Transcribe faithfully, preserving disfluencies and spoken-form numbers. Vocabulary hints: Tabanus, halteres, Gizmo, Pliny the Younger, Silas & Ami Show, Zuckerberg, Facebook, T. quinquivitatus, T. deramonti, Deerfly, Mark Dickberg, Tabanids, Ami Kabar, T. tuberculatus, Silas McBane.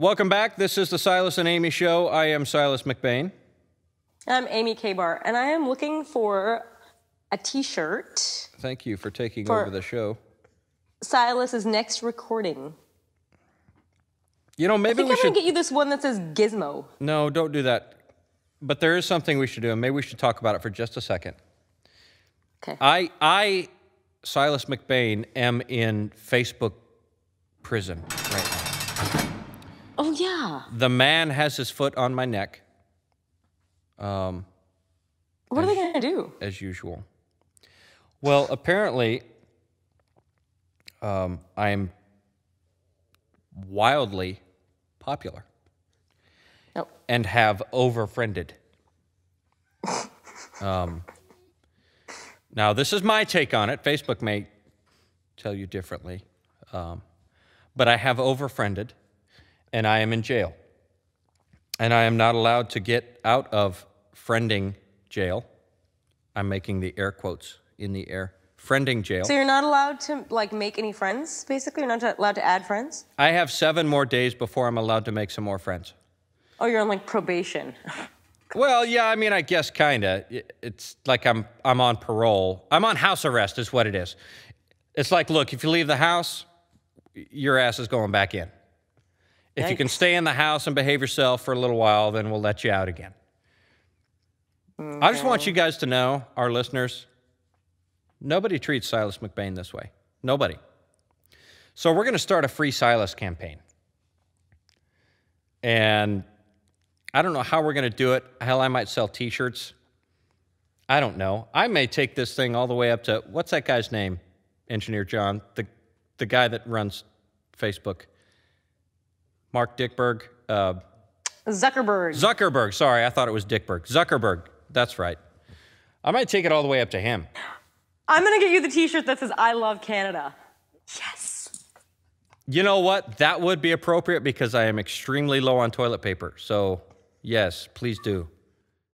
Welcome back. This is the Silas and Amy Show. I am Silas McBane. And I'm Ami Kabar, and I am looking for a T-shirt. Thank you for taking for over the show. Silas's next recording. You know, maybe I think we I'm should gonna get you this one that says Gizmo. No, don't do that. But there is something we should do, and maybe we should talk about it for just a second. Okay. I, I, Silas McBane, am in Facebook prison right now. Oh, yeah. The man has his foot on my neck. Um, what as, are they going to do? As usual. Well, apparently, um, I'm wildly popular. Oh. And have overfriended. um, now, this is my take on it. Facebook may tell you differently. Um, but I have overfriended. And I am in jail. And I am not allowed to get out of friending jail. I'm making the air quotes in the air. Friending jail. So you're not allowed to, like, make any friends, basically? You're not allowed to add friends? I have seven more days before I'm allowed to make some more friends. Oh, you're on, like, probation. Well, yeah, I mean, I guess kind of. It's like I'm, I'm on parole. I'm on house arrest is what it is. It's like, look, if you leave the house, your ass is going back in. If you can stay in the house and behave yourself for a little while, then we'll let you out again. Okay. I just want you guys to know, our listeners, nobody treats Silas McBane this way. Nobody. So we're going to start a Free Silas campaign. And I don't know how we're going to do it. Hell, I might sell T-shirts. I don't know. I may take this thing all the way up to, what's that guy's name, Engineer John? The, the guy that runs Facebook. Mark Dickberg. Uh, Zuckerberg. Zuckerberg. Sorry, I thought it was Dickberg. Zuckerberg. That's right. I might take it all the way up to him. I'm going to get you the T-shirt that says, I love Canada. Yes. You know what? That would be appropriate because I am extremely low on toilet paper. So, yes, please do.